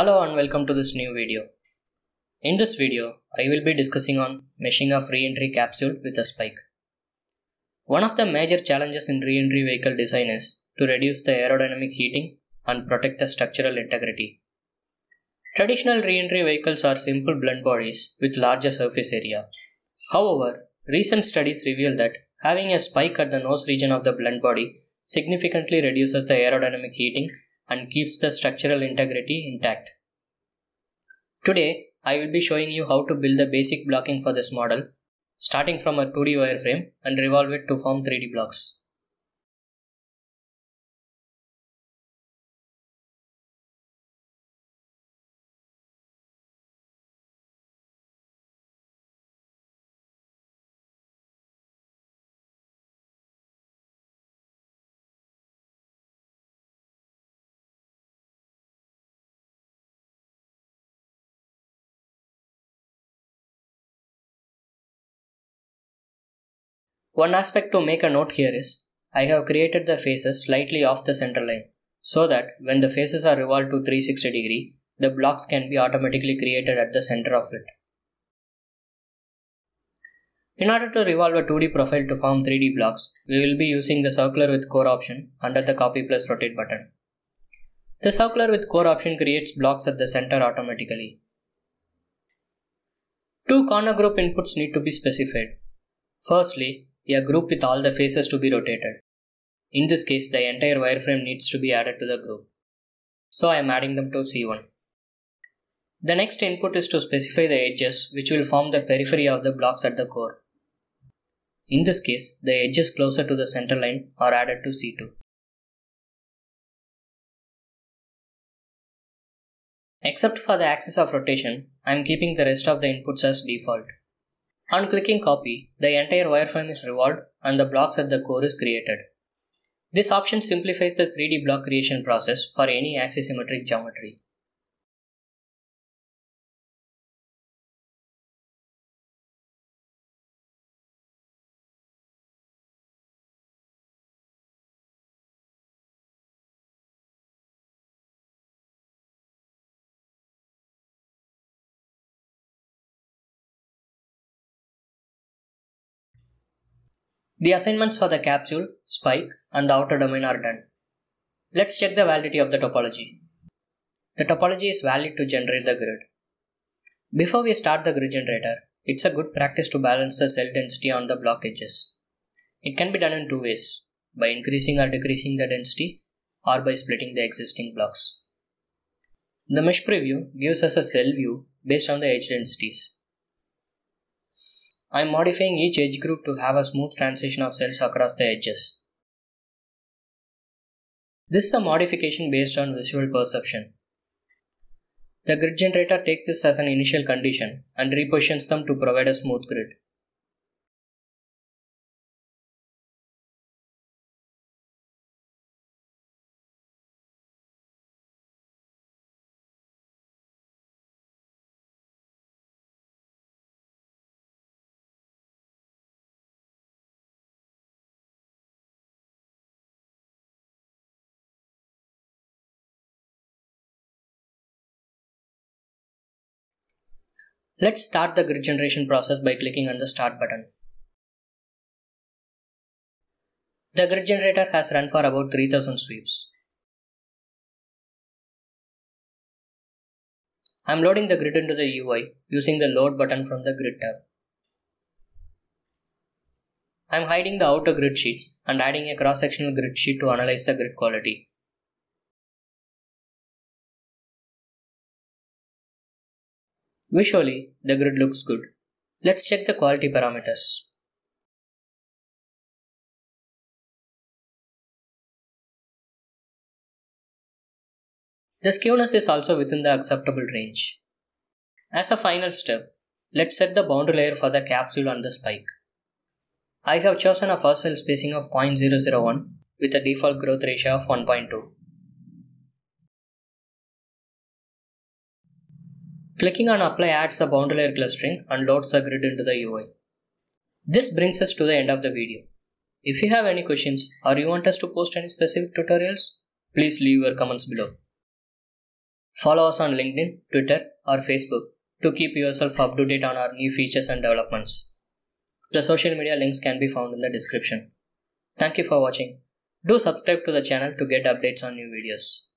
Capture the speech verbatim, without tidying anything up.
Hello and welcome to this new video. In this video, I will be discussing on meshing of re-entry capsule with a spike. One of the major challenges in re-entry vehicle design is to reduce the aerodynamic heating and protect the structural integrity. Traditional re-entry vehicles are simple blunt bodies with larger surface area. However, recent studies reveal that having a spike at the nose region of the blunt body significantly reduces the aerodynamic heating and keeps the structural integrity intact. Today, I will be showing you how to build the basic blocking for this model, starting from a two D wireframe and revolve it to form three D blocks. One aspect to make a note here is, I have created the faces slightly off the center line, so that when the faces are revolved to three hundred sixty degrees, the blocks can be automatically created at the center of it. In order to revolve a two D profile to form three D blocks, we will be using the circular with core option under the copy plus rotate button. The circular with core option creates blocks at the center automatically. Two corner group inputs need to be specified. Firstly, a group with all the faces to be rotated. In this case, the entire wireframe needs to be added to the group. So I am adding them to C one. The next input is to specify the edges which will form the periphery of the blocks at the core. In this case, the edges closer to the center line are added to C two. Except for the axis of rotation, I am keeping the rest of the inputs as default. On clicking copy, the entire wireframe is revolved and the blocks at the core is created. This option simplifies the three D block creation process for any axisymmetric geometry. The assignments for the capsule, spike, and the outer domain are done. Let's check the validity of the topology. The topology is valid to generate the grid. Before we start the grid generator, it's a good practice to balance the cell density on the block edges. It can be done in two ways, by increasing or decreasing the density, or by splitting the existing blocks. The mesh preview gives us a cell view based on the edge densities. I am modifying each edge group to have a smooth transition of cells across the edges. This is a modification based on visual perception. The grid generator takes this as an initial condition and repositions them to provide a smooth grid. Let's start the grid generation process by clicking on the Start button. The grid generator has run for about three thousand sweeps. I am loading the grid into the U I using the Load button from the Grid tab. I am hiding the outer grid sheets and adding a cross-sectional grid sheet to analyze the grid quality. Visually, the grid looks good. Let's check the quality parameters. The skewness is also within the acceptable range. As a final step, let's set the boundary layer for the capsule and the spike. I have chosen a first cell spacing of zero point zero zero one with a default growth ratio of one point two. Clicking on Apply adds the boundary layer clustering and loads the grid into the U I. This brings us to the end of the video. If you have any questions or you want us to post any specific tutorials, please leave your comments below. Follow us on LinkedIn, Twitter or Facebook to keep yourself up to date on our new features and developments. The social media links can be found in the description. Thank you for watching. Do subscribe to the channel to get updates on new videos.